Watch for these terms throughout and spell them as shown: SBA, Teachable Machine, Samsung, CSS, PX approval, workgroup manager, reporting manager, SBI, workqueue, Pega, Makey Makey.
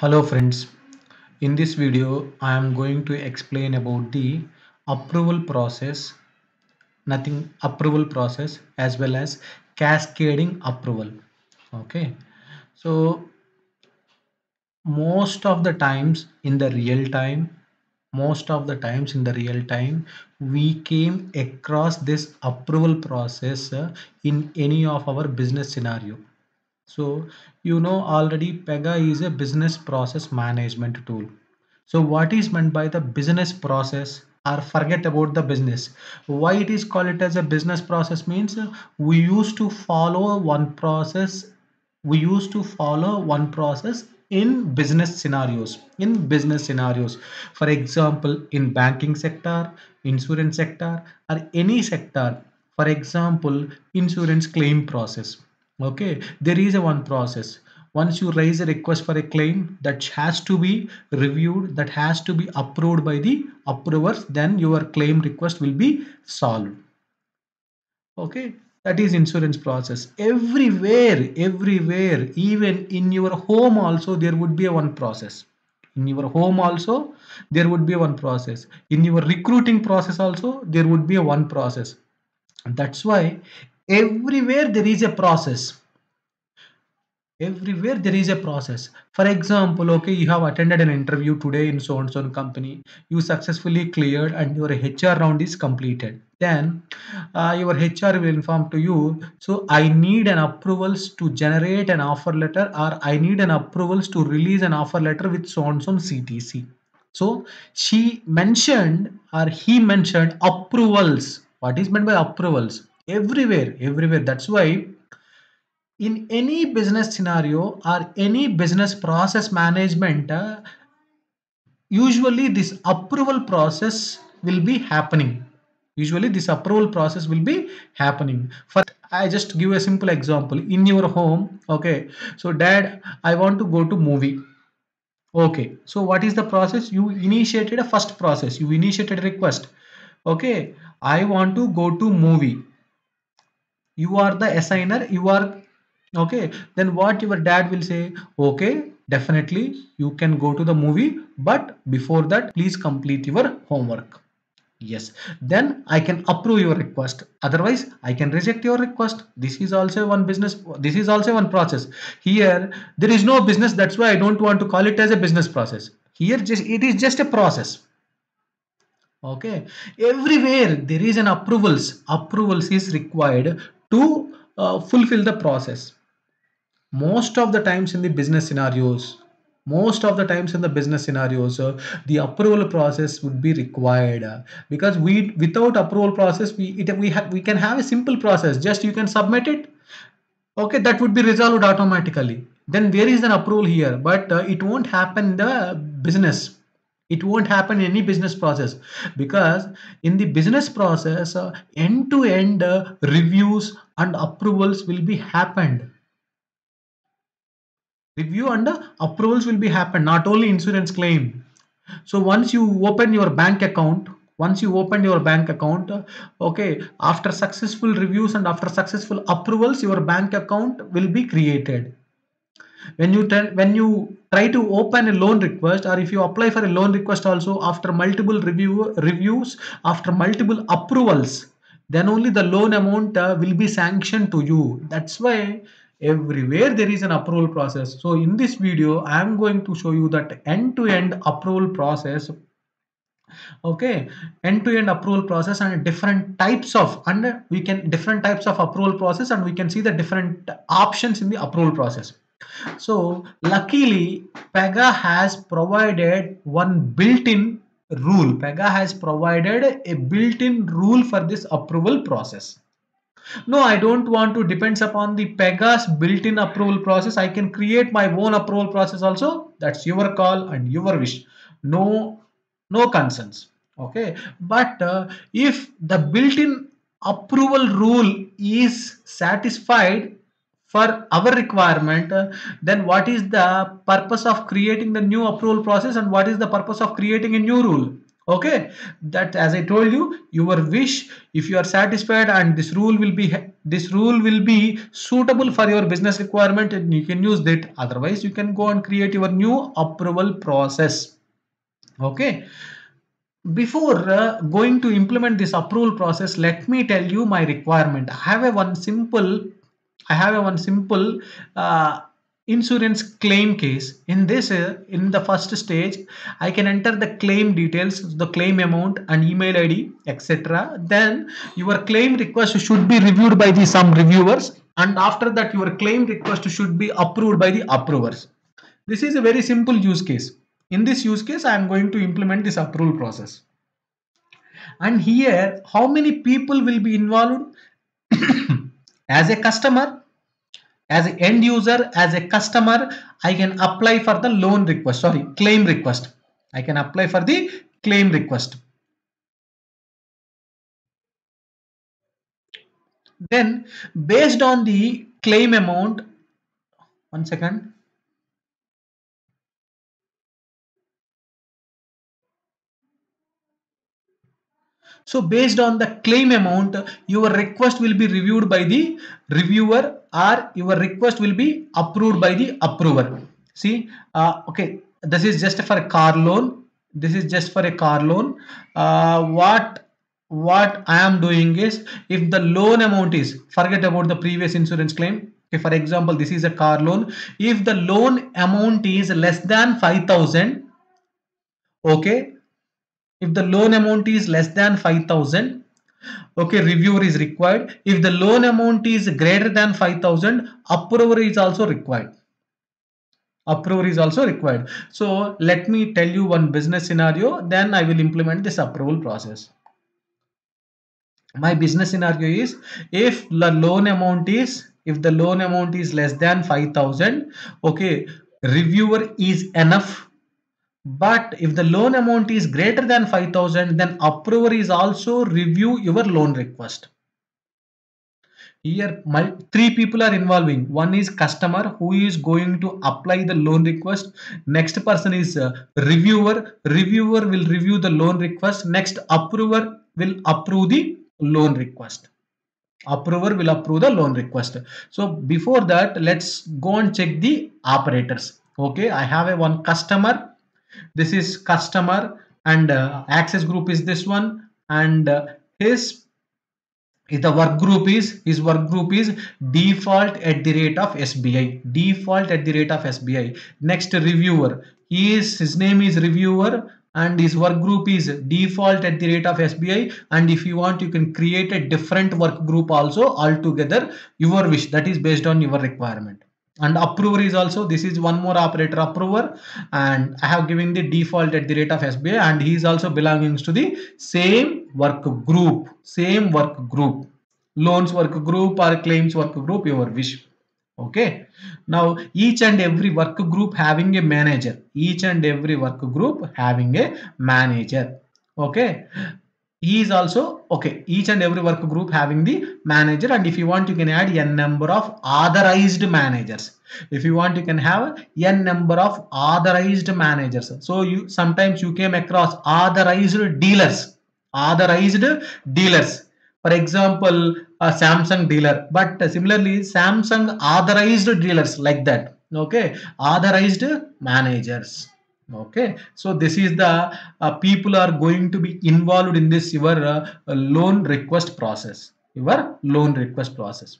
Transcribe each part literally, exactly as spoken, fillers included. Hello friends, in this video I am going to explain about the approval process, nothing approval process as well as cascading approval. Okay, so most of the times in the real time, most of the times in the real time we came across this approval process in any of our business scenario. So you know already Pega is a business process management tool. So what is meant by the business process, or forget about the business, why it is called it as a business process means we used to follow one process we used to follow one process in business scenarios in business scenarios for example, in banking sector, insurance sector, or any sector. For example, insurance claim process. Okay, there is a one process. Once you raise a request for a claim, that has to be reviewed, that has to be approved by the approvers, then your claim request will be solved. Okay, that is insurance process. Everywhere everywhere, even in your home also there would be a one process. In your home also there would be a one process. In your recruiting process also there would be a one process. And that's why everywhere there is a process. Everywhere there is a process. For example, okay, you have attended an interview today in so and so company. You successfully cleared and your H R round is completed. Then uh, your H R will inform to you, so I need an approvals to generate an offer letter, or I need an approvals to release an offer letter with so and so C T C. So she mentioned or he mentioned approvals. What is meant by approvals? Everywhere everywhere. That's why in any business scenario or any business process management, uh, usually this approval process will be happening usually this approval process will be happening for I just give a simple example. In your home, okay, so dad, I want to go to movie. Okay, so what is the process? You initiated a first process. You initiated a request. Okay, I want to go to movie. You are the assigner, you are, okay, then what your dad will say, okay, definitely you can go to the movie, but before that please complete your homework. Yes, then I can approve your request, otherwise I can reject your request. This is also one business, this is also one process. Here there is no business, that's why I don't want to call it as a business process. Here just it is just a process. Okay, everywhere there is an approvals approvals is required to uh, fulfill the process. Most of the times in the business scenarios most of the times in the business scenarios uh, the approval process would be required, uh, because we without approval process we it, we have we can have a simple process. Just you can submit it, okay, that would be resolved automatically. Then there is an approval here, but uh, it won't happen in the business. It won't happen in any business process, because in the business process uh, end to end uh, reviews and approvals will be happened. Review and uh, approvals will be happened, not only insurance claim. So once you open your bank account, once you open your bank account, uh, okay, after successful reviews and after successful approvals, your bank account will be created. When you tell, when you try to open a loan request, or if you apply for a loan request also, after multiple review reviews, after multiple approvals, then only the loan amount uh, will be sanctioned to you. That's why everywhere there is an approval process. So in this video I am going to show you that end-to-end approval process. Okay, end-to-end approval process and different types of and we can different types of approval process, and we can see the different options in the approval process. So luckily Pega has provided one built-in rule. Pega has provided a built-in rule for this approval process. No, I don't want to depend upon the Pega's built-in approval process. I can create my own approval process also. That's your call and your wish. No, no concerns. Okay, but uh, if the built-in approval rule is satisfied for our requirement, uh, then what is the purpose of creating the new approval process, and what is the purpose of creating a new rule? Okay, that as I told you, your wish, if you are satisfied and this rule will be this rule will be suitable for your business requirement, and you can use that. Otherwise, you can go and create your new approval process. Okay, before uh, going to implement this approval process, let me tell you my requirement. I have a one simple I have a one simple uh, insurance claim case. In this, in the first stage, I can enter the claim details, the claim amount and email I D, et cetera. Then your claim request should be reviewed by the some reviewers, and after that your claim request should be approved by the approvers. This is a very simple use case. In this use case, I am going to implement this approval process. And here, how many people will be involved? As a customer, as an end user, as a customer, I can apply for the loan request, sorry, claim request. I can apply for the claim request. Then based on the claim amount, one second. So based on the claim amount, your request will be reviewed by the reviewer, or your request will be approved by the approver. See, uh, okay, this is just for a car loan. This is just for a car loan. Uh, what what I am doing is, if the loan amount is, forget about the previous insurance claim. Okay, for example, this is a car loan. If the loan amount is less than five thousand, okay. If the loan amount is less than five thousand, okay, reviewer is required. If the loan amount is greater than five thousand, approver is also required. Approver is also required. So let me tell you one business scenario, then I will implement this approval process. My business scenario is, if the loan amount is, if the loan amount is less than five thousand, okay, reviewer is enough. But if the loan amount is greater than five thousand, then approver is also review your loan request. Here three people are involving. One is customer who is going to apply the loan request. Next person is uh, reviewer. Reviewer will review the loan request. Next approver will approve the loan request. Approver will approve the loan request. So before that, let's go and check the operators. Okay, I have a one customer. This is customer, and uh, access group is this one, and uh, his the work group is his work group is default at the rate of S B I, default at the rate of S B I. Next reviewer, he is his name is reviewer, and his work group is default at the rate of S B I. And if you want, you can create a different work group also altogether. Your wish, that is based on your requirement. And approver is also, this is one more operator, approver, and I have given the default at the rate of S B A, and he is also belonging to the same work group, same work group, loans work group or claims work group, your wish. Okay. Now each and every work group having a manager, each and every work group having a manager. Okay. He is also, okay, each and every work group having the manager, and if you want, you can add n number of authorized managers. If you want, you can have n number of authorized managers. So you sometimes you came across authorized dealers, authorized dealers. For example, a Samsung dealer, but similarly Samsung authorized dealers, like that. Okay, authorized managers. Okay, so this is the uh, people are going to be involved in this your uh, loan request process, your loan request process.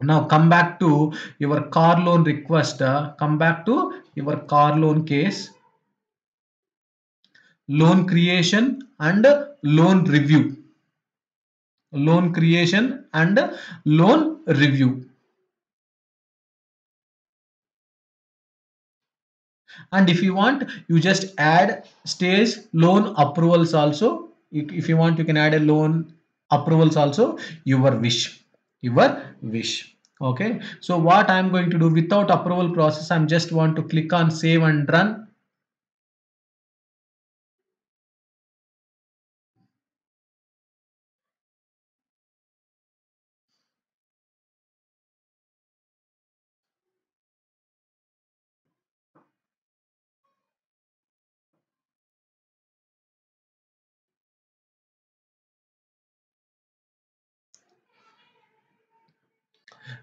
Now come back to your car loan request, uh, come back to your car loan case, loan creation and loan review, loan creation and loan review. And if you want, you just add stage loan approvals also. If you want, you can add a loan approvals also, your wish, your wish. Okay. So what I'm going to do without approval process, I'm just want to click on save and run.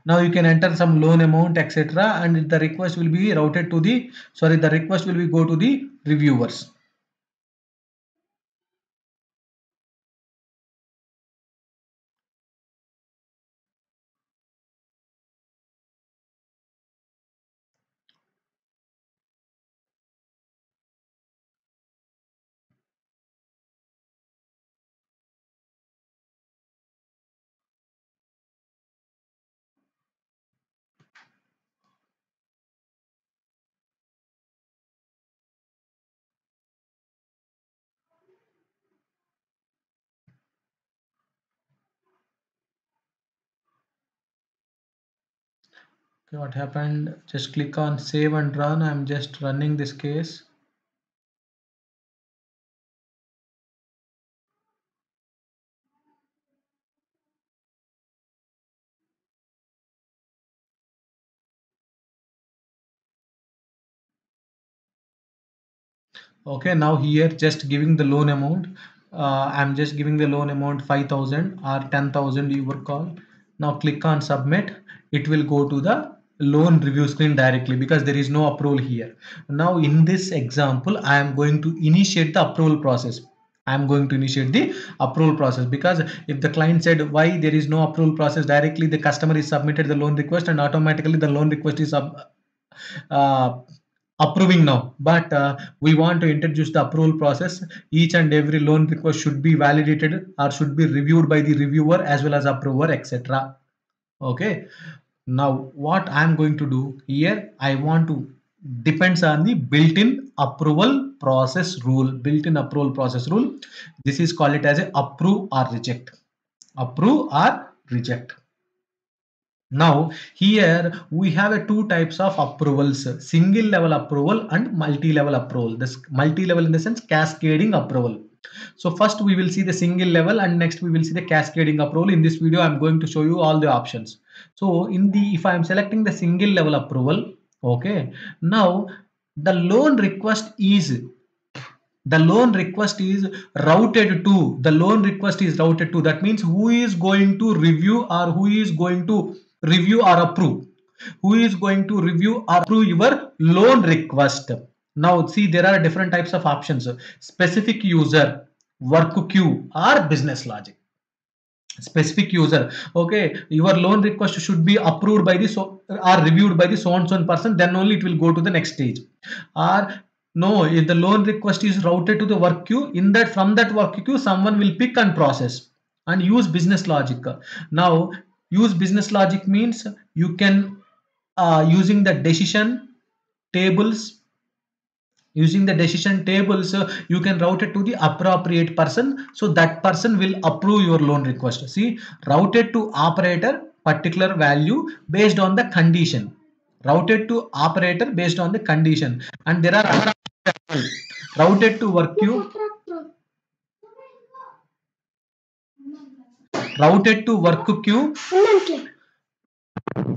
Now you can enter some loan amount, et cetera, and the request will be routed to the sorry, the request will be go to the reviewers. Okay, what happened? Just click on save and run. I'm just running this case. Okay, now here just giving the loan amount. Uh, I'm just giving the loan amount five thousand or ten thousand your call. Now click on submit. It will go to the loan review screen directly because there is no approval here. Now in this example, I am going to initiate the approval process. I am going to initiate the approval process because if the client said why there is no approval process, directly the customer is submitted the loan request and automatically the loan request is up, uh, approving now. But uh, we want to introduce the approval process. Each and every loan request should be validated or should be reviewed by the reviewer as well as approver, et cetera. Okay. Now what I am going to do here, I want to depends on the built-in approval process rule. Built-in approval process rule. This is called it as a approve or reject. Approve or reject. Now here we have a two types of approvals: single level approval and multi-level approval. This multi-level in the sense cascading approval. So first we will see the single level and next we will see the cascading approval. In this video I'm going to show you all the options. So in the if I am selecting the single level approval, okay, now the loan request is the loan request is routed to the loan request is routed to that means who is going to review or who is going to review or approve who is going to review or approve your loan request. Now see, there are different types of options: specific user, work queue or business logic. Specific user, okay, your loan request should be approved by the so or reviewed by the so and so person, then only it will go to the next stage. Or no, if the loan request is routed to the work queue, in that from that work queue someone will pick and process and use business logic. Now use business logic means you can uh, using the decision tables. Using the decision tables, uh, you can route it to the appropriate person. So that person will approve your loan request. See, routed to operator, particular value based on the condition. Routed to operator based on the condition. And there are other options. Routed to work queue. Routed to work queue.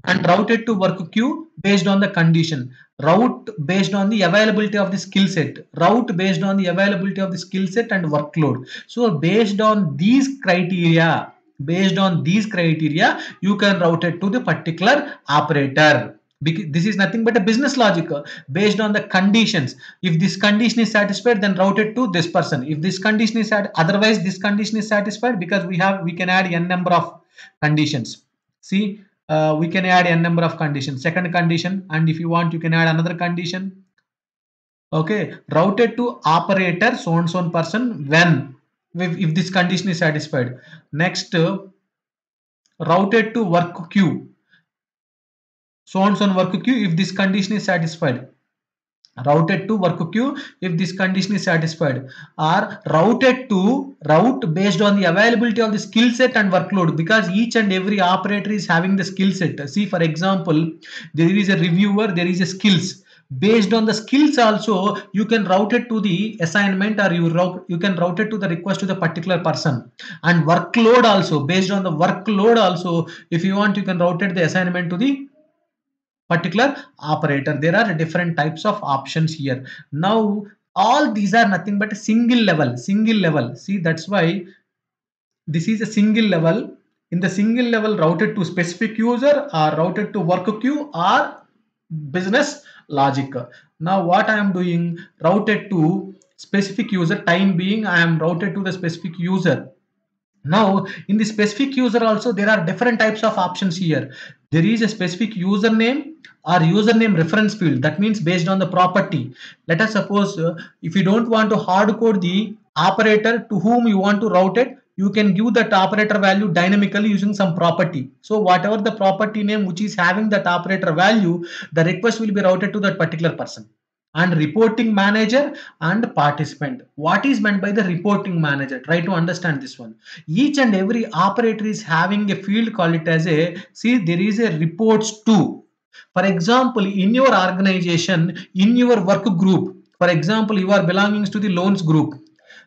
And routed to work queue based on the condition. Route based on the availability of the skill set. Route based on the availability of the skill set and workload. So based on these criteria, based on these criteria, you can route it to the particular operator. This is nothing but a business logic based on the conditions. If this condition is satisfied, then route it to this person. If this condition is satisfied, otherwise this condition is satisfied because we have we can add n number of conditions. See. Uh, we can add n number of conditions, second condition, and if you want you can add another condition. Okay, routed to operator so and so person when if, if this condition is satisfied. Next, uh, routed to work queue, so and so work queue if this condition is satisfied. Routed to work queue if this condition is satisfied. Or routed to route based on the availability of the skill set and workload, because each and every operator is having the skill set. See, for example, there is a reviewer, there is a skills. Based on the skills also you can route it to the assignment or you route you can route it to the request to the particular person. And workload also, based on the workload also, if you want you can route it the assignment to the particular operator. There are different types of options here. Now all these are nothing but a single level. Single level. See, that's why this is a single level. in the single level routed to specific user or routed to work queue or business logic. Now what I am doing, routed to specific user, time being I am routed to the specific user. Now in the specific user also there are different types of options here. There is a specific username or username reference field, that means based on the property. Let us suppose uh, if you don't want to hard code the operator to whom you want to route it, you can give that operator value dynamically using some property. So whatever the property name which is having that operator value, the request will be routed to that particular person. And reporting manager and participant. What is meant by the reporting manager? Try to understand this one. Each and every operator is having a field called it as a, see there is a reports to. For example, in your organization, in your work group, for example, you are belonging to the loans group.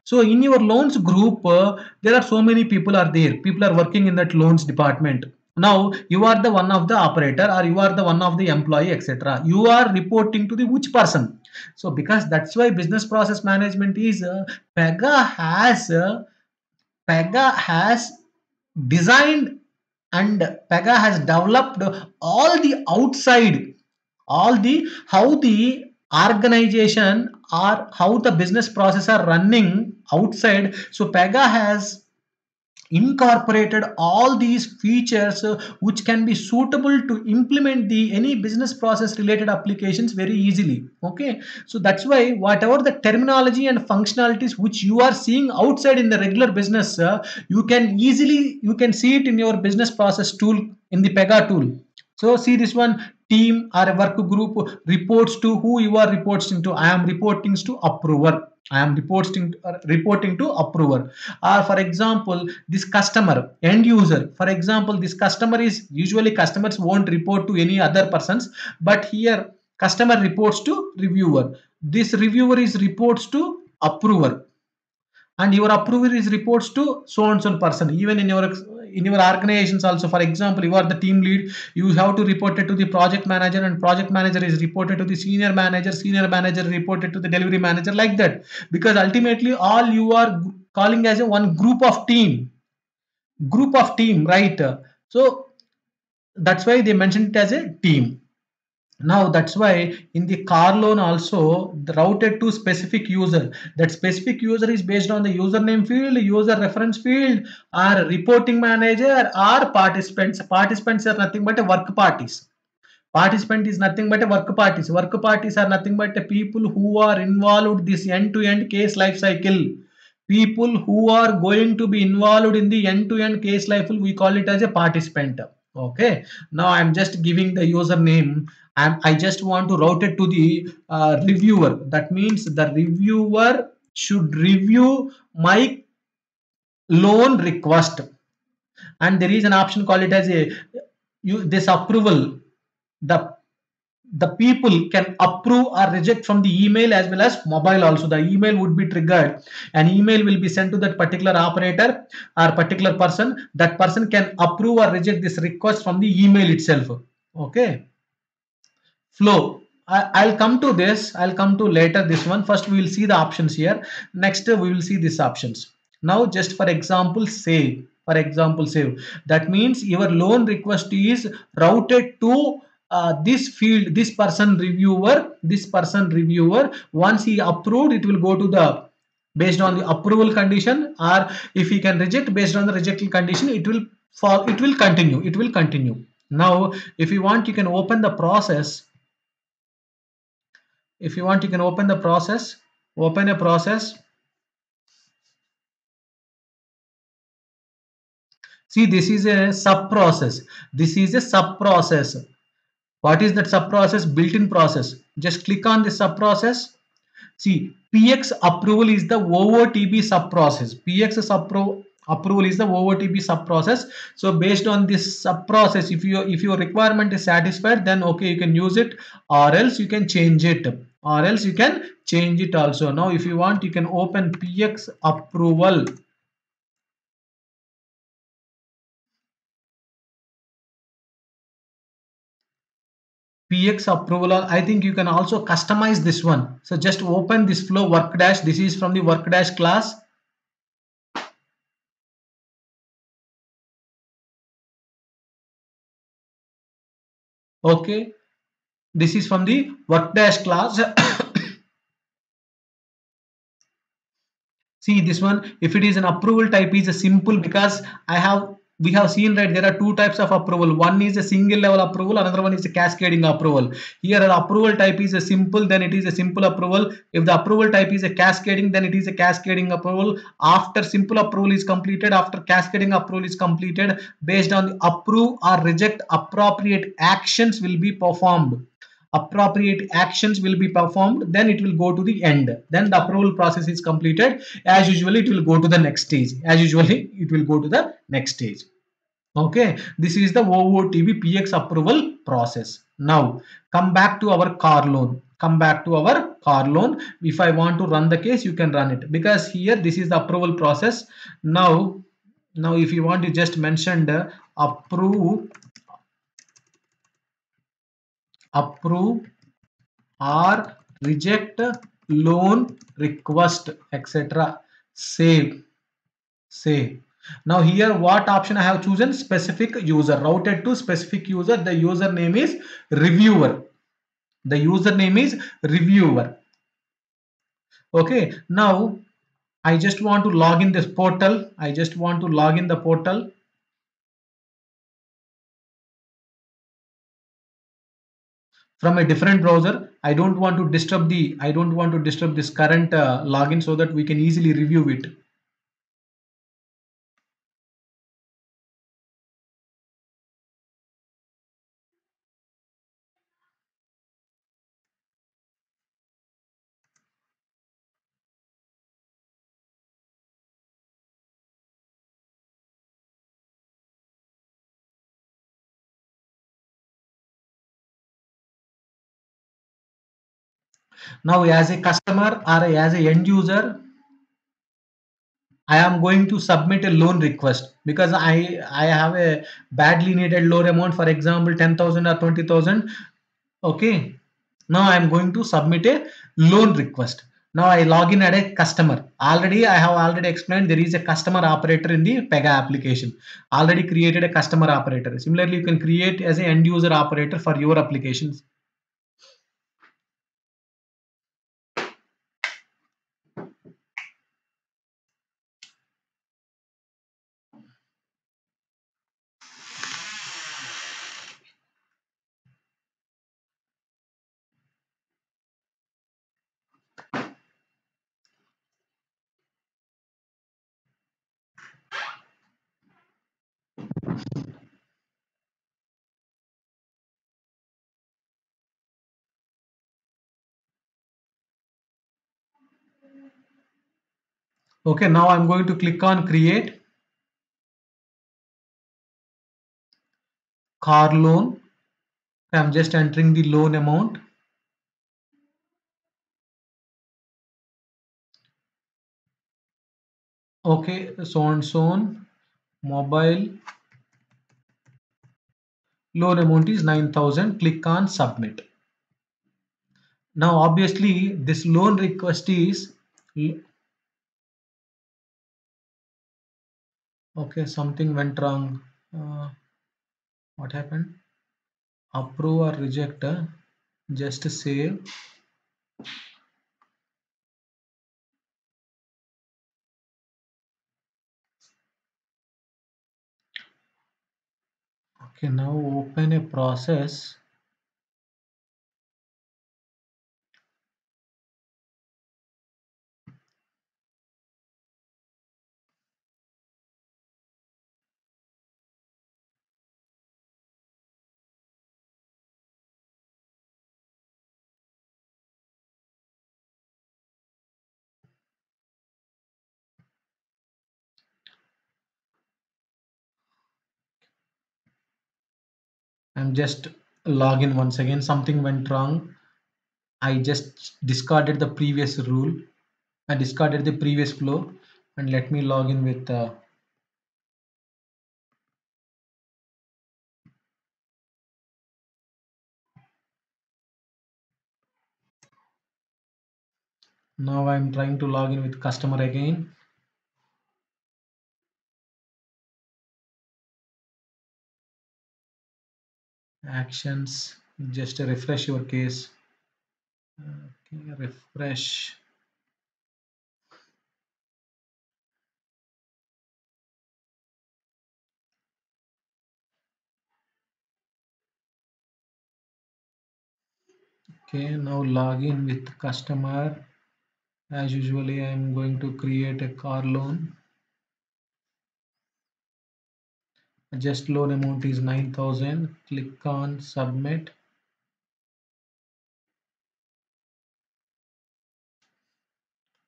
So in your loans group, uh, there are so many people are there. People are working in that loans department. Now you are the one of the operator or you are the one of the employee, et cetera. You are reporting to the which person? So because that's why business process management is uh, Pega has uh, Pega has designed and Pega has developed all the outside, all the how the organization or how the business process are running outside. So Pega has incorporated all these features which can be suitable to implement the any business process related applications very easily. Okay, so that's why whatever the terminology and functionalities which you are seeing outside in the regular business, uh, you can easily you can see it in your business process tool in the Pega tool. So see this one, team or a work group reports to who you are reporting to. I am reporting to approver. I am reporting uh, reporting to approver. Or for example, this customer, end user. For example, this customer is usually customers won't report to any other persons, but here customer reports to reviewer. This reviewer is reports to approver, and your approver is reports to so and so person. Even in your in your organizations also, for example, you are the team lead, you have to report it to the project manager, and project manager is reported to the senior manager, senior manager reported to the delivery manager, like that. Because ultimately all you are calling as a one group of team, group of team, right? So that's why they mentioned it as a team. Now that's why in the car loan also routed to specific user. That specific user is based on the username field, user reference field, or reporting manager, or participants. Participants are nothing but work parties. Participant is nothing but work parties. Work parties are nothing but people who are involved in this end-to-end case life cycle. People who are going to be involved in the end-to-end case life, we call it as a participant. Okay. Now I am just giving the username. I'm, I just want to route it to the uh, reviewer. That means the reviewer should review my loan request. And there is an option called it as a you, this approval. The, the people can approve or reject from the email as well as mobile also. The email would be triggered. An email will be sent to that particular operator or particular person. That person can approve or reject this request from the email itself. Okay. Flow. I, I'll come to this. I'll come to later this one. First, we will see the options here. Next, we will see these options. Now, just for example, save. For example, save. That means your loan request is routed to uh, this field, this person reviewer, this person reviewer. Once he approved, it will go to the based on the approval condition, or if he can reject based on the rejection condition, it will fall. It will continue. It will continue. Now, if you want, you can open the process. If you want, you can open the process, open a process. See, this is a sub process. This is a sub process. What is that sub process? Built-in process. Just click on the sub process. See, P X approval is the O O T B sub process. P X appro approval is the O O T B sub process. So based on this sub process, if you if your requirement is satisfied, then okay, you can use it, or else you can change it. Or else you can change it also. Now if you want, you can open P X approval. P X approval. I think you can also customize this one. So just open this flow work dash. This is from the work dash class. Okay, this is from the work dash class. See this one, if it is an approval type, is a simple, because I have we have seen, right, there are two types of approval. One is a single level approval, another one is a cascading approval. Here an approval type is a simple, then it is a simple approval. If the approval type is a cascading, then it is a cascading approval. After simple approval is completed, after cascading approval is completed, based on the approve or reject, appropriate actions will be performed. Appropriate actions will be performed, then it will go to the end. Then the approval process is completed. As usually, it will go to the next stage. As usually, it will go to the next stage. Okay, this is the O O T B P X approval process. Now, come back to our car loan. Come back to our car loan. If I want to run the case, you can run it, because here this is the approval process. Now, now if you want to just mention the approve. Approve or reject loan request, et cetera. Save. Save. Now here what option I have chosen? Specific user. Routed to specific user. The username is reviewer. The username is reviewer. Okay. Now I just want to log in this portal. I just want to log in the portal. From a different browser, I don't want to disturb the, I don't want to disturb this current uh, login, so that we can easily review it. Now, as a customer or as an end user, I am going to submit a loan request, because I, I have a badly needed loan amount, for example, ten thousand or twenty thousand. Okay. Now I am going to submit a loan request. Now I log in at a customer. Already, I have already explained, there is a customer operator in the Pega application. Already created a customer operator. Similarly, you can create as an end user operator for your applications. Okay, now I'm going to click on create car loan. I'm just entering the loan amount. Okay, so on, so on, mobile loan amount is nine thousand. Click on submit. Now, obviously, this loan request is okay. Something went wrong. Uh, what happened? Approve or reject? Uh, just save. Okay, now open a process. I'm just log in once again. Something went wrong. I just discarded the previous rule. I discarded the previous flow, and let me log in with uh, now I'm trying to log in with customer again. actions. Just refresh your case. Okay, refresh. Okay, now log in with customer. As usually, I am going to create a car loan. Just loan amount is nine thousand. Click on submit.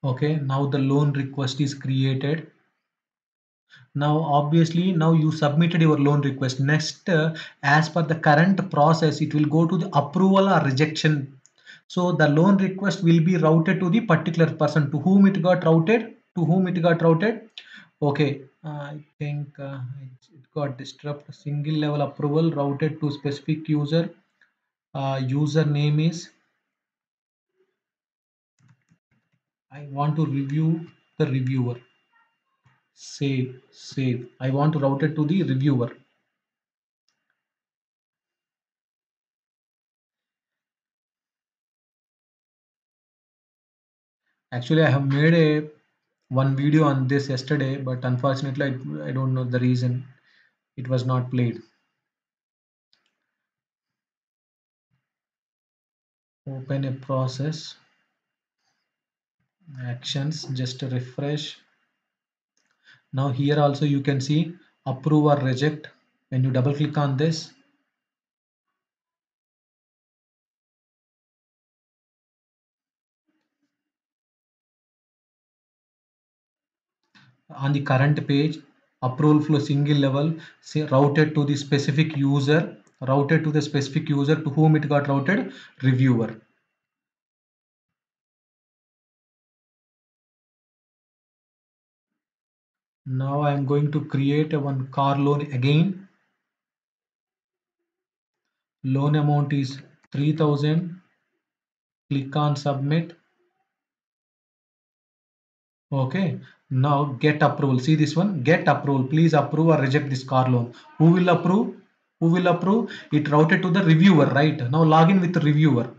Okay, now the loan request is created. Now obviously now you submitted your loan request. Next, uh, as per the current process, it will go to the approval or rejection. So the loan request will be routed to the particular person to whom it got routed. To whom it got routed. Okay, uh, I think uh, it, it got disrupted. Single level approval routed to specific user. Uh, user name is. I want to review the reviewer. Save, save. I want to route it to the reviewer. Actually, I have made a one video on this yesterday, but unfortunately, I, I don't know the reason it was not played. Open a process. Actions, just to refresh. Now here also you can see approve or reject. When you double click on this, on the current page, approval flow single level, say routed to the specific user, routed to the specific user to whom it got routed, reviewer. Now I am going to create a one car loan again. Loan amount is three thousand. Click on submit. Okay, now get approval. See this one, get approval. Please approve or reject this car loan. Who will approve? Who will approve? It routed to the reviewer, right? Now log in with the reviewer.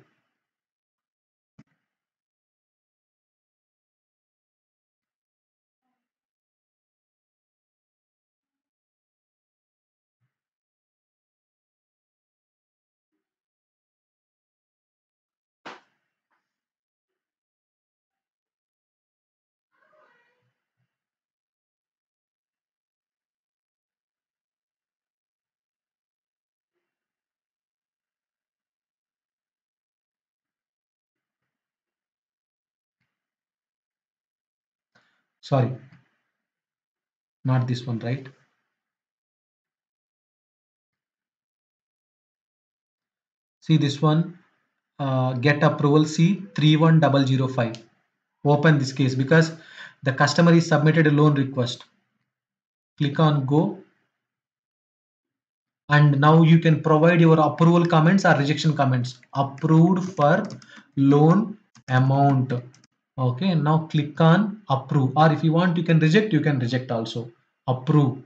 Sorry, not this one, right? See this one, uh, get approval C three one zero zero five. Open this case because the customer is submitted a loan request. Click on go. And now you can provide your approval comments or rejection comments. Approved for loan amount. Okay, now click on approve, or if you want you can reject, you can reject also. Approve.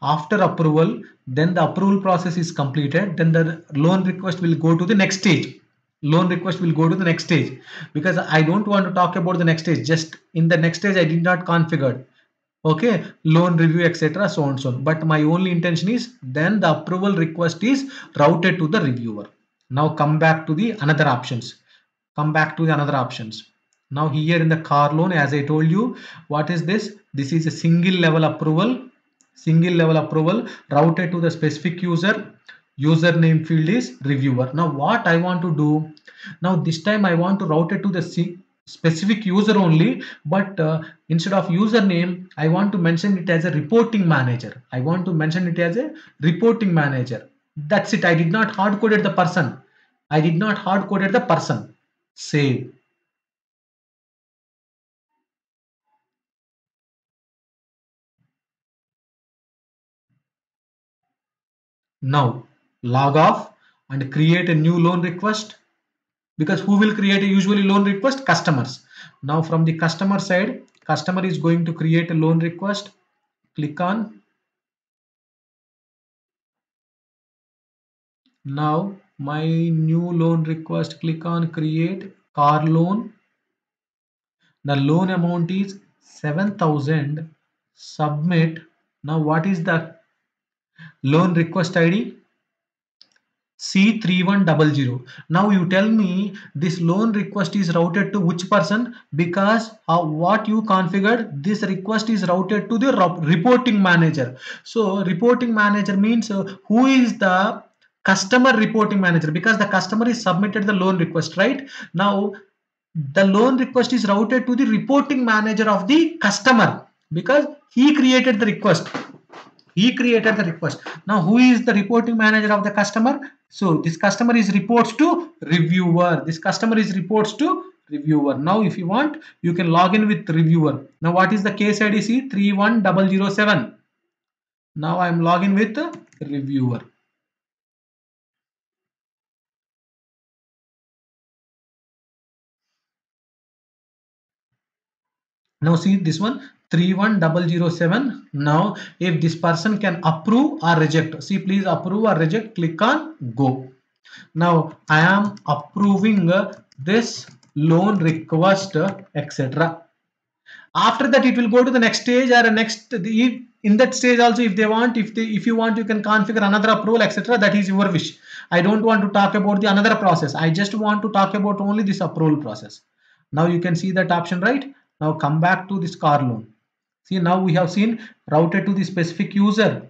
After approval, then the approval process is completed, then the loan request will go to the next stage. Loan request will go to the next stage because I don't want to talk about the next stage. Just in the next stage I did not configure. Okay, loan review, etc., so on so on. But my only intention is then the approval request is routed to the reviewer. Now come back to the another options. Come back to the another options. Now here in the car loan, as I told you, what is this? This is a single level approval, single level approval routed to the specific user. Username field is reviewer. Now what I want to do, now this time I want to route it to the specific user only, but uh, instead of username, I want to mention it as a reporting manager. I want to mention it as a reporting manager. That's it. I did not hard coded the person. I did not hard coded the person. Save. Now log off and create a new loan request, because who will create a usually loan request? Customers. Now from the customer side, customer is going to create a loan request. Click on Now my new loan request, click on create car loan. The loan amount is seven thousand. Submit. Now what is the loan request I D? C three one zero zero. Now you tell me this loan request is routed to which person, because uh, what you configured, this request is routed to the reporting manager. So reporting manager means uh, who is the customer reporting manager, because the customer is submitted the loan request, right? Now the loan request is routed to the reporting manager of the customer, because he created the request. He created the request. Now who is the reporting manager of the customer? So this customer is reports to reviewer. This customer is reports to reviewer. Now if you want, you can log in with reviewer. Now what is the case I D? C three one zero zero seven. Now I am logging with reviewer. Now see this one. three one zero zero seven. Now if this person can approve or reject, see please approve or reject, click on go. Now I am approving this loan request, et cetera. After that it will go to the next stage, or next in that stage also if they want, if they if you want you can configure another approval, et cetera. That is your wish. I don't want to talk about the another process. I just want to talk about only this approval process. Now you can see that option, right? Now come back to this car loan. See, now we have seen routed to the specific user.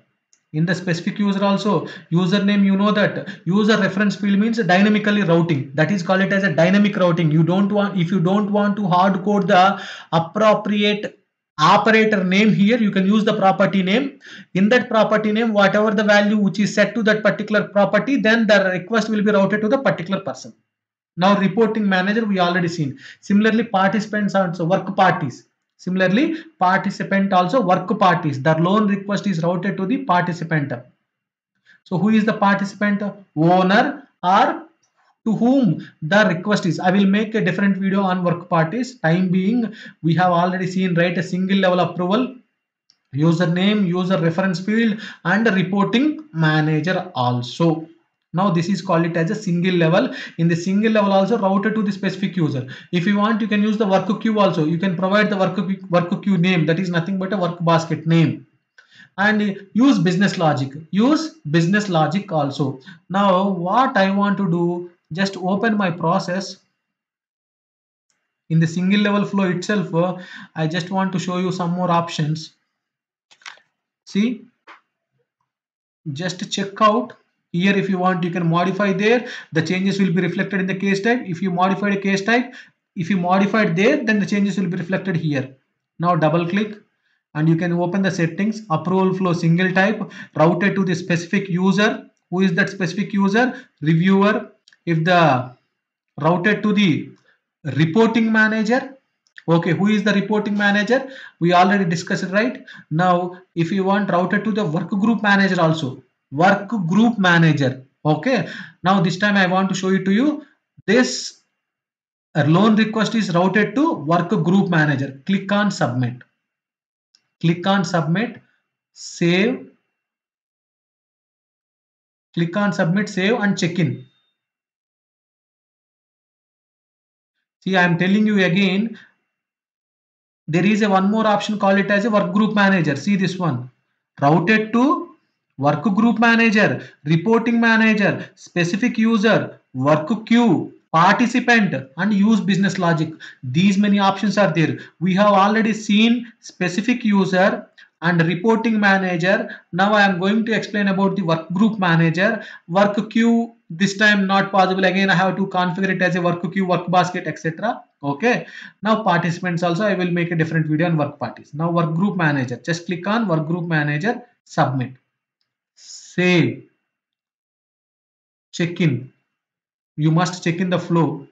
In the specific user also, username, you know that user reference field means dynamically routing. That is called it as a dynamic routing. You don't want, if you don't want to hard code the appropriate operator name here, you can use the property name. In that property name, whatever the value which is set to that particular property, then the request will be routed to the particular person. Now reporting manager we already seen. Similarly participants also work parties. Similarly participant also work parties. The loan request is routed to the participant. So who is the participant? Owner or to whom the request is. I will make a different video on work parties. Time being, we have already seen, right, a single level approval, username, user reference field and reporting manager also. Now this is called it as a single level. In the single level also routed to the specific user. If you want, you can use the work queue also. You can provide the work queue, work queue name, that is nothing but a work basket name. And use business logic. Use business logic also. Now what I want to do, just open my process. In the single level flow itself, uh, I just want to show you some more options. See, just check out. Here if you want you can modify there, the changes will be reflected in the case type. If you modified a case type, if you modified there, then the changes will be reflected here. Now double click and you can open the settings, approval flow single type, routed to the specific user. Who is that specific user? Reviewer. If the routed to the reporting manager, okay, who is the reporting manager? We already discussed it, right? Now if you want routed to the work group manager also. Work group manager. Okay, now this time I want to show it to you. This loan request is routed to work group manager. Click on submit. Click on submit. Save. Click on submit, save and check in. See, I am telling you again. There is a one more option, call it as a work group manager. See this one. Routed to work group manager, reporting manager, specific user, work queue, participant and use business logic. These many options are there. We have already seen specific user and reporting manager. Now I am going to explain about the work group manager, work queue. This time not possible. Again, I have to configure it as a work queue, work basket, et cetera. Okay. Now participants also, I will make a different video on work parties. Now work group manager. Just click on work group manager, submit. Save, check in. You must check in the flow.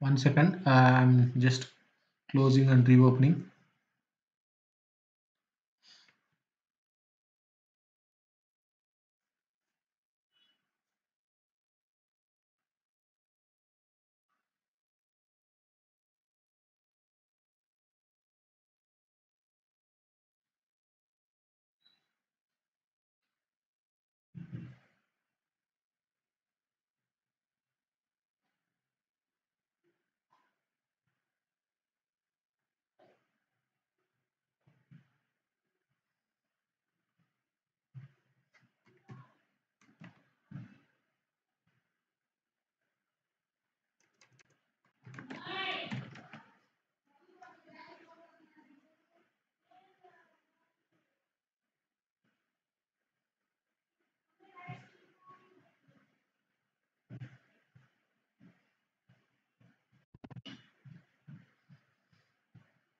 One second, uh, I'm just closing and reopening.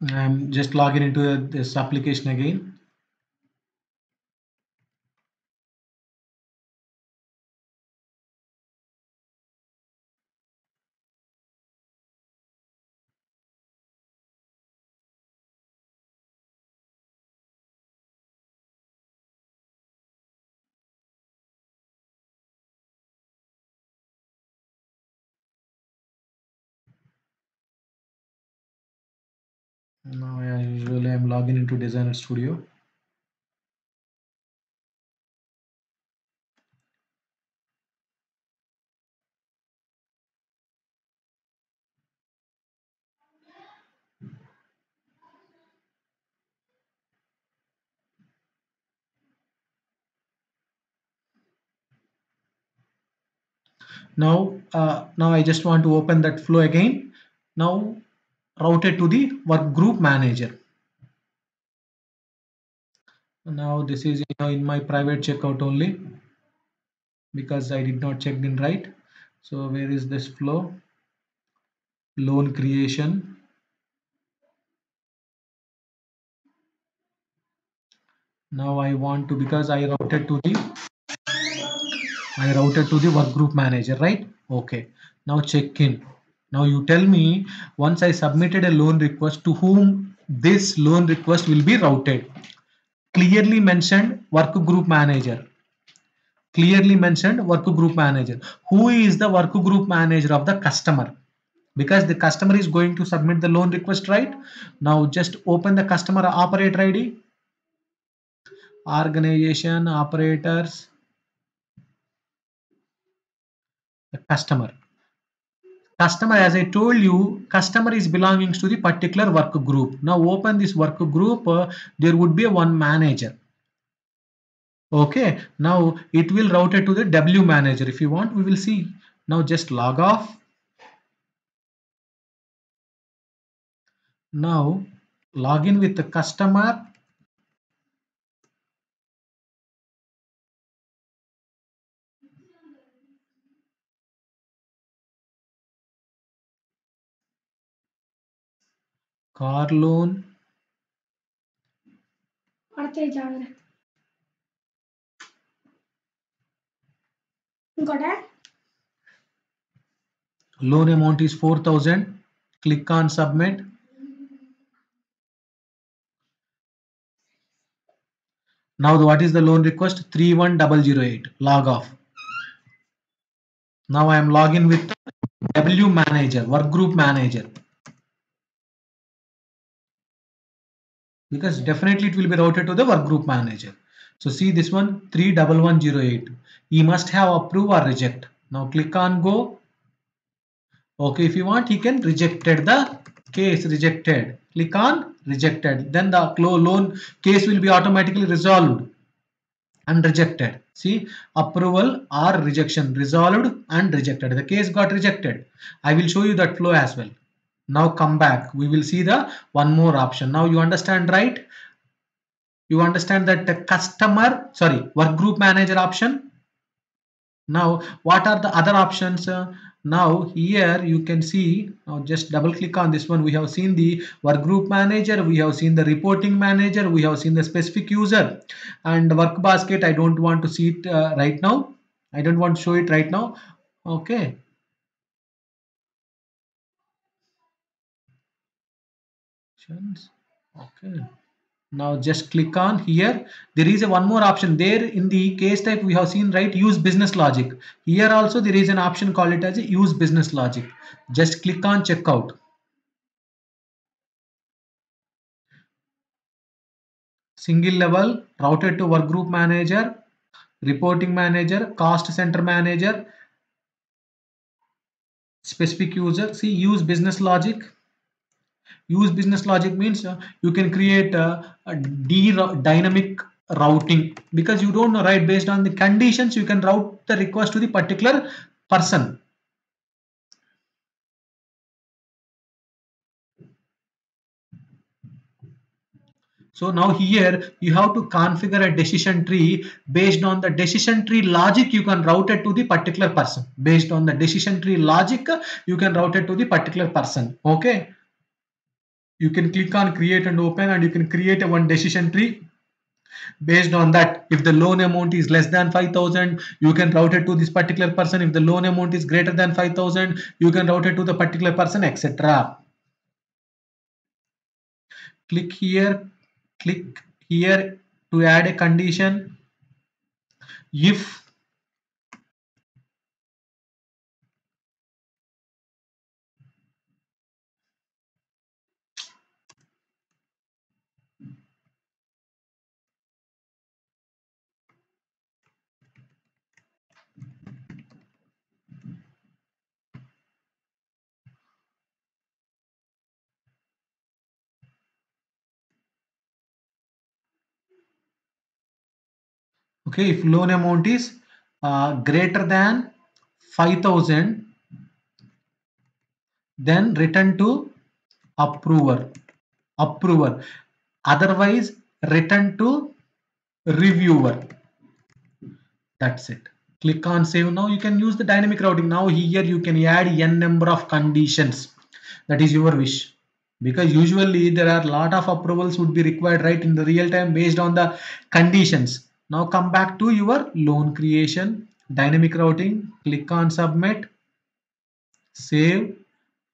I'm just logging into this application again. Now, as usual, I'm logging into Designer Studio. Now, uh, now I just want to open that flow again. Now, routed to the work group manager. Now this is, you know, in my private checkout only because I did not check in right. So where is this flow? Loan creation. Now I want to, because I routed to the I routed to the work group manager, right? Okay. Now check in. Now you tell me, once I submitted a loan request, to whom this loan request will be routed. Clearly mentioned work group manager. Clearly mentioned work group manager. Who is the work group manager of the customer? Because the customer is going to submit the loan request, right? Now just open the customer operator I D. Organization, operators, the customer. Customer, as I told you, customer is belonging to the particular work group. Now open this work group, uh, there would be a one manager. Okay, now it will route it to the W manager. If you want, we will see. Now just log off. Now log in with the customer. Car loan. Loan amount is four thousand. Click on submit. Now what is the loan request? three one zero zero eight. Log off. Now I am logging with W manager, work group manager. Because definitely it will be routed to the work group manager. So see this one, three one one zero eight. He must have approve or reject. Now click on go. Okay, if you want, he can rejected the case, rejected. Click on rejected. Then the loan case will be automatically resolved and rejected. See, approval or rejection, resolved and rejected. The case got rejected. I will show you that flow as well. Now come back, we will see the one more option. Now you understand, right? You understand that the customer, sorry, work group manager option. Now what are the other options? Now here you can see, now just double click on this one. We have seen the work group manager, we have seen the reporting manager, we have seen the specific user and work basket. I don't want to see it uh, right now. I don't want to show it right now. Okay. options. Okay, now just click on here. There is a one more option there. In the case type we have seen, right, use business logic. Here also there is an option called it as a use business logic. Just click on checkout. Single level, routed to work group manager, reporting manager, cost center manager, specific user. See, use business logic. Use business logic means uh, you can create uh, a D dynamic routing, because you don't know, right, based on the conditions you can route the request to the particular person. So now here you have to configure a decision tree. Based on the decision tree logic, you can route it to the particular person. Based on the decision tree logic, you can route it to the particular person. Okay. You can click on create and open, and you can create a one decision tree. Based on that, if the loan amount is less than five thousand, you can route it to this particular person. If the loan amount is greater than five thousand, you can route it to the particular person, et cetera. Click here. Click here to add a condition. If Okay, if loan amount is uh, greater than five thousand, then return to approver. Approver. Otherwise, return to reviewer. That's it. Click on save. Now you can use the dynamic routing. Now here you can add n number of conditions. That is your wish. Because usually there are a lot of approvals would be required, right, in the real time based on the conditions. Now come back to your loan creation, dynamic routing, click on submit, save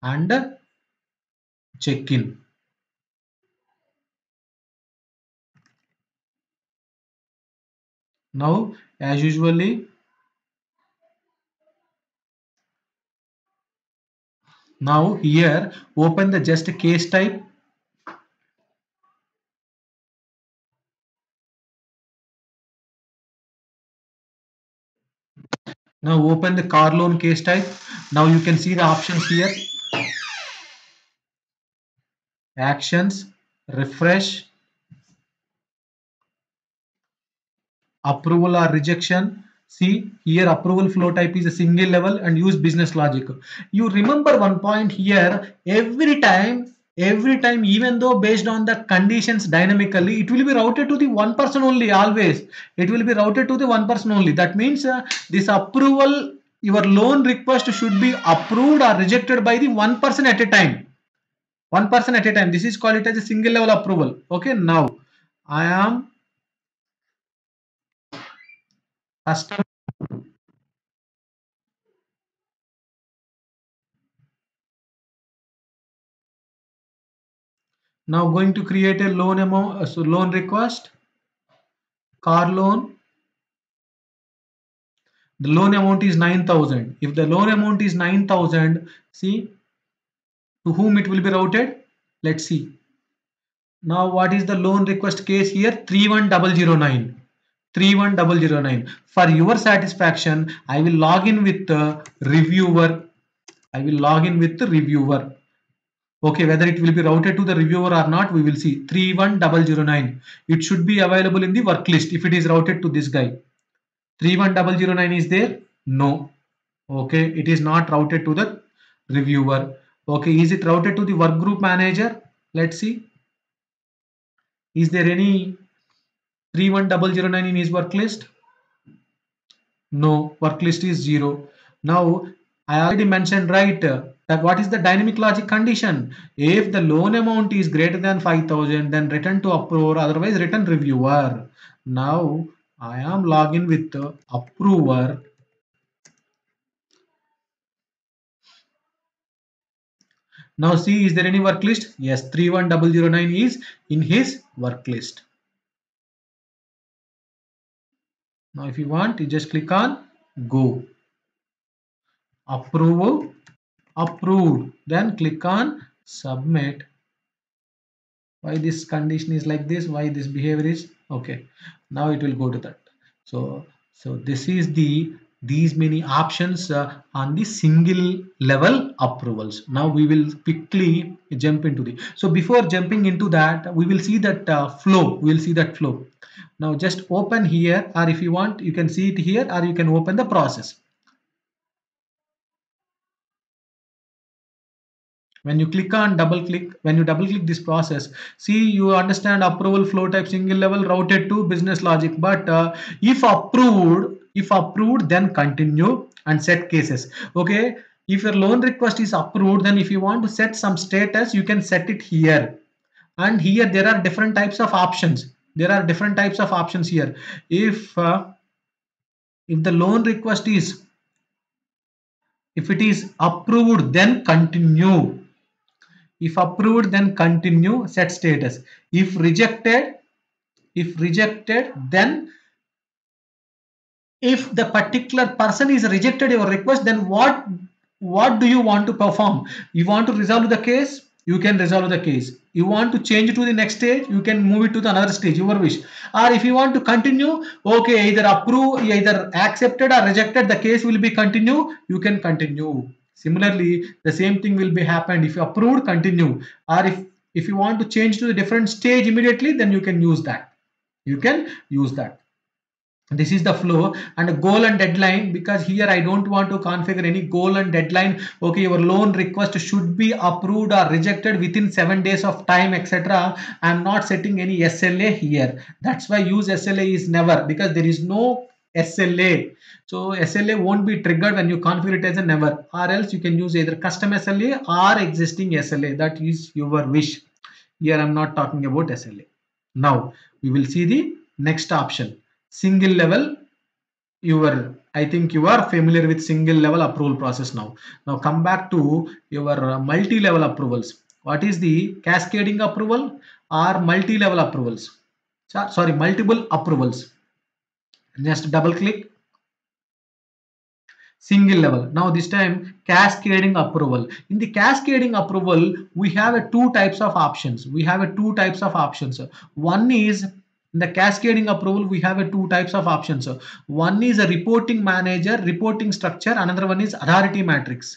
and check in. Now as usually, now here open the just a case type. Now open the car loan case type. Now you can see the options here. Actions, refresh, approval or rejection. See here approval flow type is a single level and use business logic. You remember one point here, every time, every time, even though based on the conditions dynamically, it will be routed to the one person only. Always it will be routed to the one person only. That means uh, this approval, your loan request should be approved or rejected by the one person at a time. One person at a time. This is called it as a single level approval. Okay, now I am customer. Now going to create a loan amount, so loan request, car loan. The loan amount is nine thousand. If the loan amount is nine thousand, see to whom it will be routed. Let's see. Now what is the loan request case here? three one zero zero nine. three one zero zero nine. For your satisfaction, I will log in with the reviewer. I will log in with the reviewer. Okay, whether it will be routed to the reviewer or not, we will see. three one zero zero nine. It should be available in the work list if it is routed to this guy. three one zero zero nine is there? No. Okay, it is not routed to the reviewer. Okay, is it routed to the work group manager? Let's see. Is there any three one zero zero nine in his work list? No, work list is zero. Now, I already mentioned, right, that what is the dynamic logic condition? If the loan amount is greater than five thousand, then return to approver, otherwise return reviewer. Now I am logging with the approver. Now see, is there any work list? Yes, three one zero zero nine is in his work list. Now if you want, you just click on go. Approve, approved. Then click on submit. Why this condition is like this? Why this behavior is okay? Now it will go to that. So, so this is the these many options uh, on the single level approvals. Now we will quickly jump into the. So before jumping into that, we will see that uh, flow. We will see that flow. Now just open here, or if you want, you can see it here, or you can open the process. When you click on double click, when you double click this process, see, you understand approval flow type single level routed to business logic. But uh, if approved, if approved, then continue and set cases. Okay. If your loan request is approved, then if you want to set some status, you can set it here. And here there are different types of options. There are different types of options here. If, uh, if the loan request is, if it is approved, then continue. If approved, then continue, set status. If rejected, if rejected, then if the particular person is rejected your request, then what, what do you want to perform? You want to resolve the case? You can resolve the case. You want to change to the next stage? You can move it to the another stage, your wish. Or if you want to continue, okay, either approve, either accepted or rejected, the case will be continue, you can continue. Similarly, the same thing will be happened. If you approved, continue. Or if, if you want to change to a different stage immediately, then you can use that. You can use that. This is the flow and a goal and deadline, because here I don't want to configure any goal and deadline. Okay, your loan request should be approved or rejected within seven days of time, et cetera. I'm not setting any S L A here. That's why use S L A is never, because there is no S L A. So S L A won't be triggered when you configure it as a never, or else you can use either custom S L A or existing S L A. That is your wish. Here I'm not talking about S L A. Now we will see the next option. Single level, your, I think you are familiar with single level approval process now. Now come back to your multi-level approvals. What is the cascading approval or multi-level approvals? Sorry, multiple approvals. Just double click. Single level. Now this time cascading approval. In the cascading approval, we have a two types of options. We have a two types of options. One is in the cascading approval, we have a two types of options. One is a reporting manager, reporting structure. Another one is authority matrix.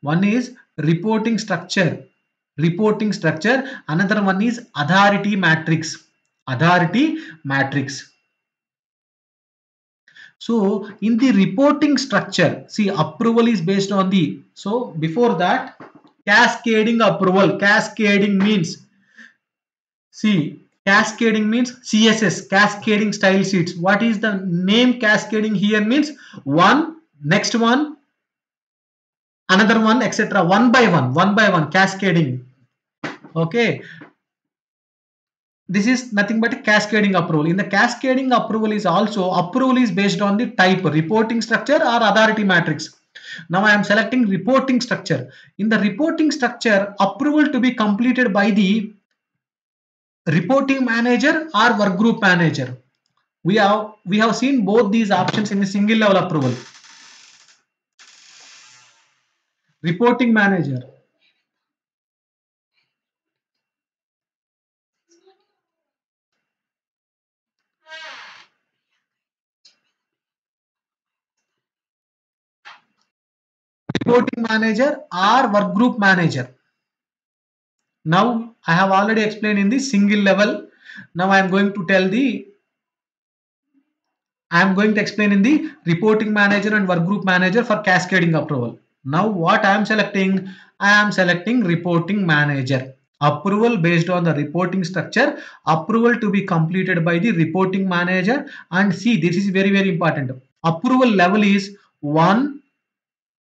One is reporting structure, reporting structure. Another one is authority matrix, authority matrix. So in the reporting structure, see, approval is based on the, so before that, cascading approval, cascading means, see, cascading means C S S, cascading style sheets. What is the name cascading here means? One, next one, another one, et cetera. One by one, one by one, cascading. Okay. This is nothing but a cascading approval. In the cascading approval is also, approval is based on the type, reporting structure or authority matrix. Now I am selecting reporting structure. In the reporting structure, approval to be completed by the reporting manager or work group manager. We have we have seen both these options in the single level approval. Reporting manager. Reporting manager or work group manager. Now I have already explained in the single level. Now I am going to tell the, I am going to explain in the reporting manager and work group manager for cascading approval. Now what I am selecting, I am selecting reporting manager. Approval based on the reporting structure, approval to be completed by the reporting manager. And see, this is very, very important. Approval level is one,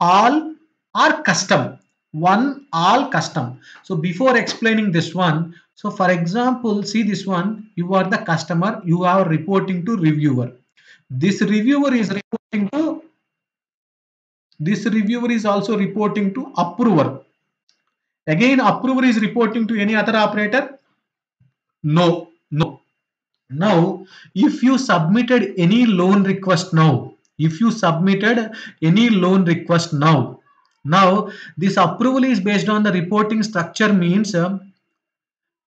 all or custom. One, all, custom. So before explaining this one, so for example, see this one, you are the customer, you are reporting to reviewer. This reviewer is reporting to This reviewer is also reporting to approver. Again, approver is reporting to any other operator? No, no. Now, if you submitted any loan request now, if you submitted any loan request now, now this approval is based on the reporting structure means uh,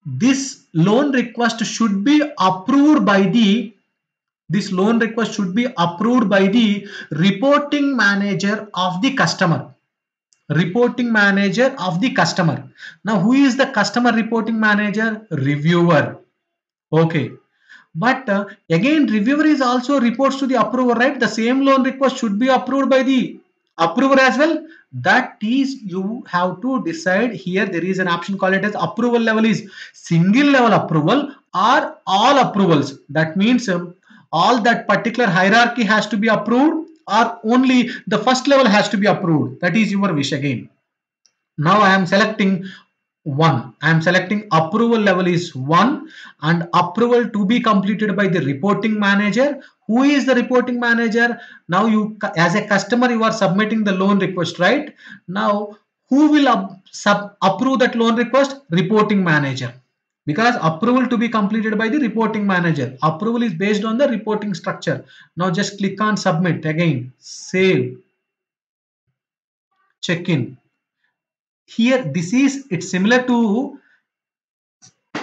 this loan request should be approved by the This loan request should be approved by the reporting manager of the customer. Reporting manager of the customer. Now, who is the customer reporting manager? Reviewer. Okay. But uh, again, reviewer is also reports to the approver, right? The same loan request should be approved by the approver as well. That is, you have to decide here. There is an option called it as approval level is single level approval or all approvals. That means um, all that particular hierarchy has to be approved or only the first level has to be approved. That is your wish again. Now I am selecting one. I am selecting approval level is one and approval to be completed by the reporting manager. Who is the reporting manager? Now you as a customer, you are submitting the loan request, right? Now who will up, sub, approve that loan request? Reporting manager. Because approval to be completed by the reporting manager. Approval is based on the reporting structure. Now just click on submit again. Save. Check in. Here this is, it's similar to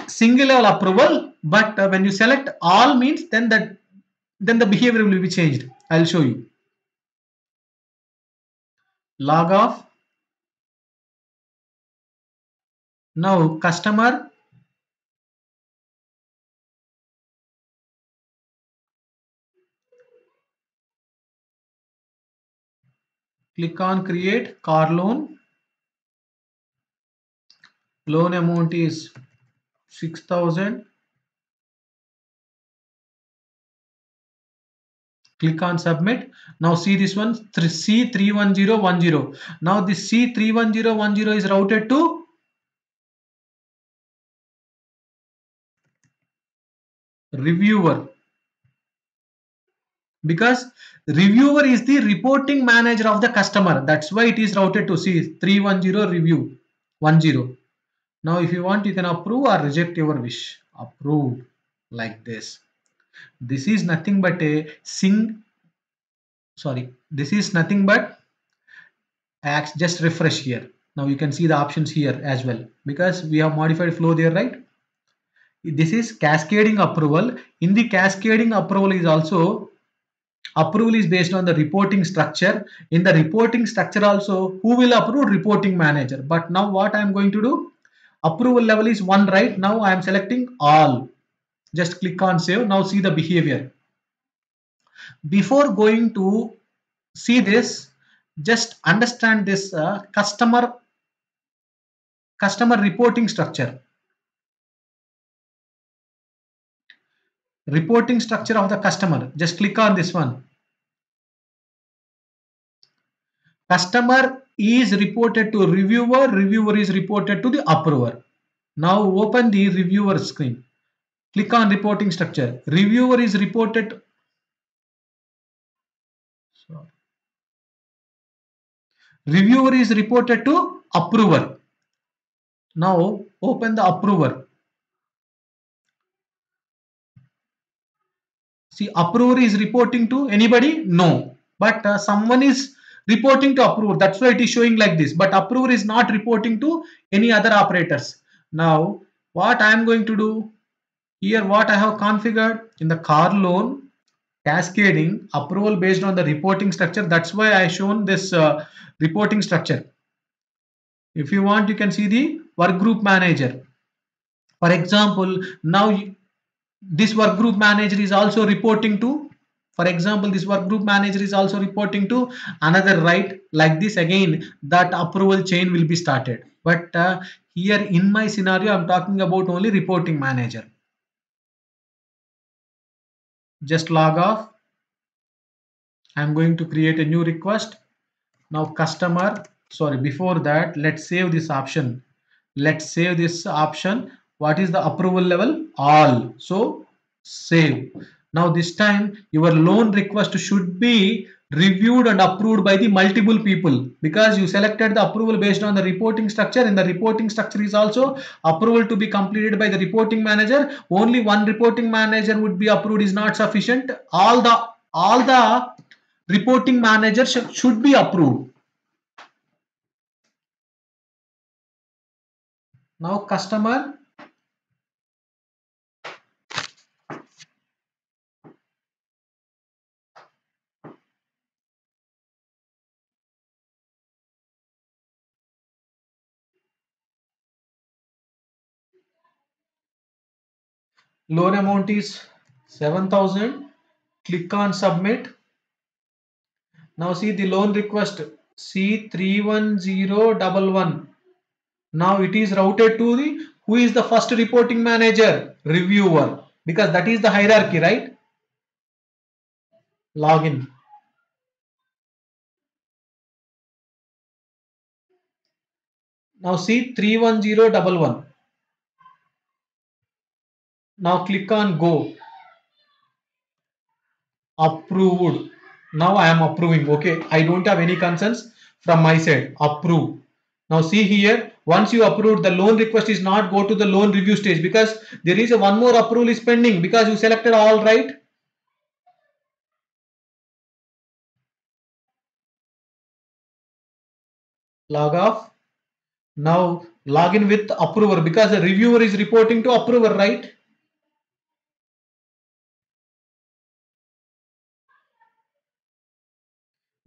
single level approval. But uh, when you select all means, then that then the behavior will be changed. I'll show you. Log off. Now customer. Click on create car loan. Loan amount is six thousand. Click on submit. Now see this one C three one zero one zero. Now this C three one zero one zero is routed to reviewer. Because reviewer is the reporting manager of the customer. That's why it is routed to C three one zero review ten. Now if you want, you can approve or reject your wish. Approve like this. This is nothing but a sing. Sorry, this is nothing but acts. Just refresh here. Now you can see the options here as well because we have modified flow there, right? This is cascading approval. In the cascading approval is also approval is based on the reporting structure. In the reporting structure also, who will approve? Reporting manager. But now what I am going to do? Approval level is one, right? Now I am selecting all. Just click on save. Now see the behavior. Before going to see this, just understand this uh, customer, customer reporting structure. Reporting structure of the customer. Just click on this one. Customer is reported to reviewer. Reviewer is reported to the approver. Now open the reviewer screen. Click on reporting structure. Reviewer is reported. Sorry. Reviewer is reported to approver. Now open the approver. See, approver is reporting to anybody? No. But uh, someone is reporting to approver. That's why it is showing like this. But approver is not reporting to any other operators. Now, what I am going to do here, what I have configured in the car loan, cascading, approval based on the reporting structure. That's why I shown this uh, reporting structure. If you want, you can see the work group manager. For example, now you, this work group manager is also reporting to, for example, this work group manager is also reporting to another, right? Like this again, that approval chain will be started. But uh, here in my scenario, I'm talking about only reporting manager. Just log off. I'm going to create a new request. Now customer, sorry, before that, let's save this option. Let's save this option. What is the approval level? All. So save. Now this time your loan request should be reviewed and approved by the multiple people, because you selected the approval based on the reporting structure, and the reporting structure is also approval to be completed by the reporting manager. Only one reporting manager would be approved is not sufficient. All the all the reporting managers should be approved. Now customer. Loan amount is seven thousand. Click on submit. Now see the loan request C three one zero one one. Now it is routed to the who is the first reporting manager? Reviewer, because that is the hierarchy, right? Login. Now see three one zero one one. Now click on go. Approved. Now I am approving. Okay, I don't have any concerns from my side. Approve. Now see here, once you approve, the loan request is not go to the loan review stage, because there is a one more approval is pending, because you selected all, right? Log off. Now log in with approver, because the reviewer is reporting to approver, right?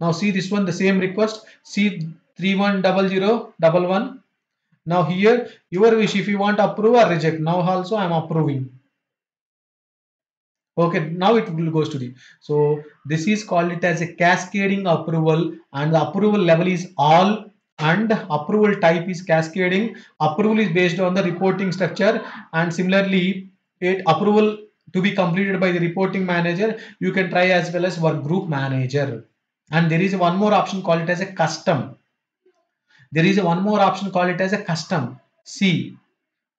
Now see this one, the same request C three one zero zero one one. Now here your wish, if you want approve or reject. Now also I am approving. Okay, now it will goes to the, so this is called it as a cascading approval, and the approval level is all and approval type is cascading. Approval is based on the reporting structure, and similarly it approval to be completed by the reporting manager. You can try as well as work group manager. And there is one more option, call it as a custom. There is one more option, call it as a custom. See,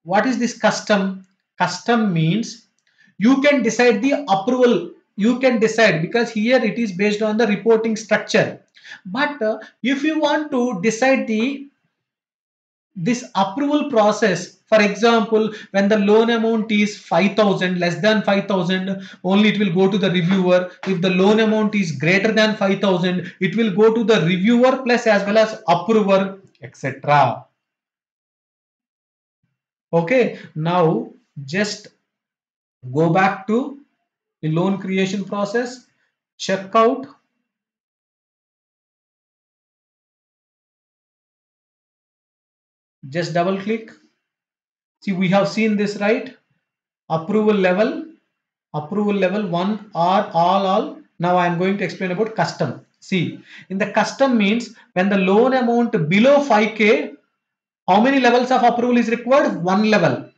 what is this custom? Custom means you can decide the approval. You can decide, because here it is based on the reporting structure. But uh, if you want to decide the this approval process, for example, when the loan amount is five thousand, less than five thousand, only it will go to the reviewer. If the loan amount is greater than five thousand, it will go to the reviewer plus as well as approver, et cetera. Okay, now just go back to the loan creation process, check out. Just double click. See, we have seen this, right? Approval level, approval level one or all, all. Now I am going to explain about custom. See, in the custom means when the loan amount below five K, how many levels of approval is required? One level.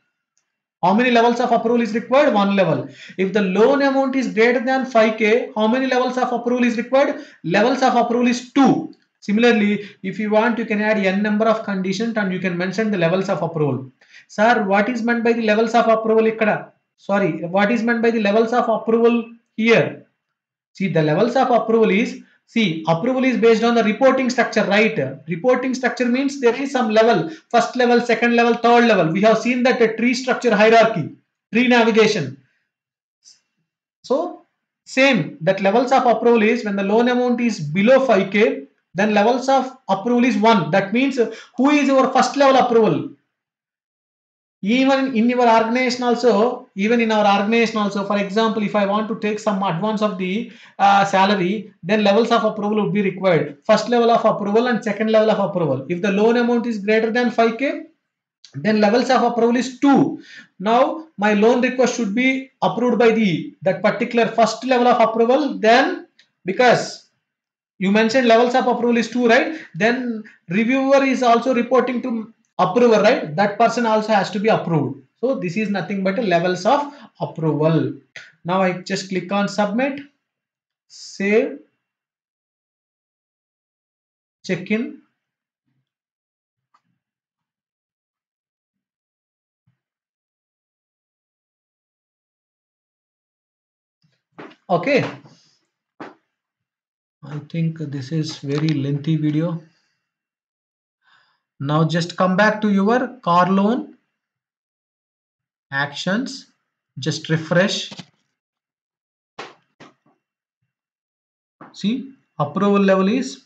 How many levels of approval is required? One level. If the loan amount is greater than five K, how many levels of approval is required? Levels of approval is two. Similarly, if you want, you can add n number of conditions and you can mention the levels of approval. Sir, what is meant by the levels of approval? Sorry, what is meant by the levels of approval here? See, the levels of approval is, see, approval is based on the reporting structure, right? Reporting structure means there is some level, first level, second level, third level. We have seen that a tree structure hierarchy, tree navigation. So, same, that levels of approval is when the loan amount is below five K, then levels of approval is one. That means who is your first level approval? Even in your organization also, even in our organization also, for example, if I want to take some advance of the uh, salary, then levels of approval would be required. First level of approval and second level of approval. If the loan amount is greater than five K, then levels of approval is two. Now, my loan request should be approved by the that particular first level of approval. Then, because you mentioned levels of approval is two, right? Then reviewer is also reporting to approver, right? That person also has to be approved. So this is nothing but levels of approval. Now I just click on submit, save, check in. Okay. I think this is very lengthy video. Now just come back to your car loan actions, just refresh. See, approval level is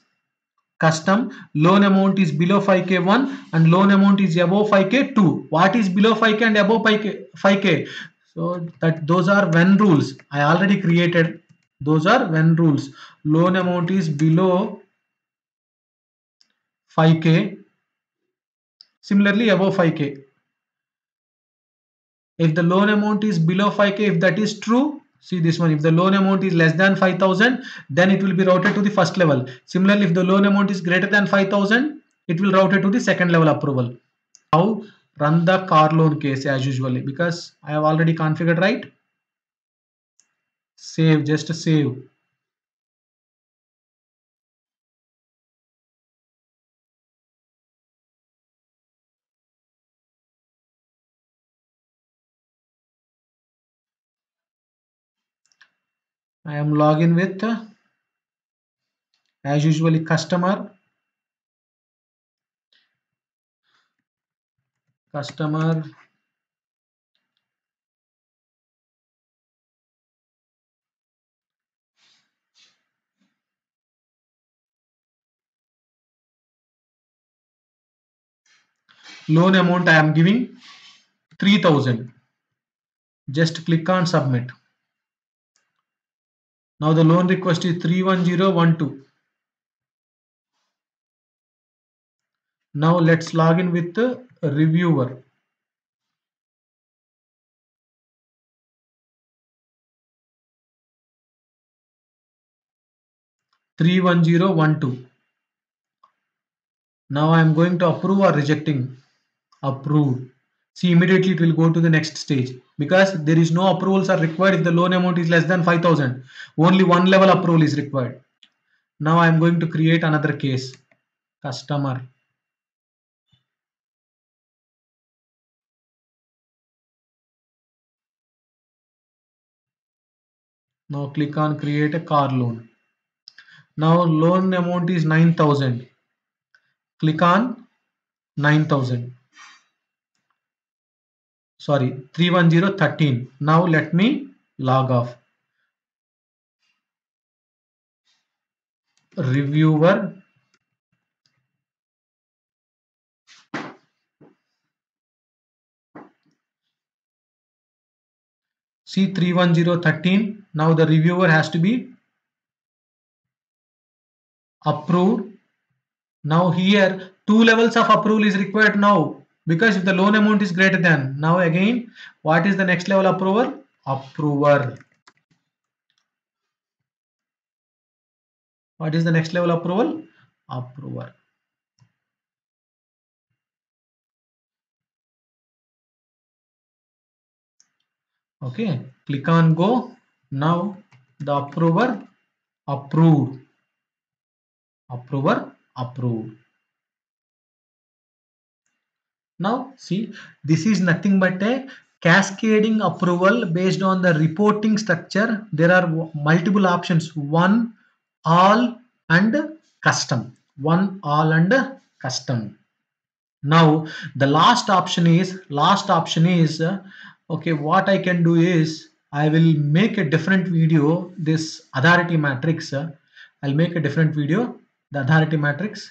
custom, loan amount is below five K one and loan amount is above five K two. What is below five K and above five K? So that those are when rules. I already created those are when rules. Loan amount is below five K. Similarly, above five K. If the loan amount is below five K, if that is true, see this one, if the loan amount is less than five thousand, then it will be routed to the first level. Similarly, if the loan amount is greater than five thousand, it will route it to the second level approval. Now run the car loan case as usually, because I have already configured, right? Save, just save. I am logging with uh, as usually customer customer loan amount I am giving three thousand. Just click on submit. Now the loan request is three one zero one two. Now let's log in with the reviewer. three one zero one two. Now I am going to approve or rejecting. Approve. See, immediately it will go to the next stage, because there is no approvals are required if the loan amount is less than five thousand. Only one level approval is required. Now I am going to create another case. Customer. Now click on create a car loan. Now loan amount is nine thousand. Click on nine thousand. Sorry, three one zero one three. Now let me log off. Reviewer. See, three one zero one three. Now the reviewer has to be approved. Now here two levels of approval is required now, because if the loan amount is greater than, now again, what is the next level approval? Approver. What is the next level approval? Approver. Okay, click on go. Now the approver approved. Approver approved. Now see, this is nothing but a cascading approval based on the reporting structure. There are multiple options, one, all and custom. One, all and custom. Now the last option is, last option is, okay, what I can do is, I will make a different video, this authority matrix. I'll make a different video, the authority matrix.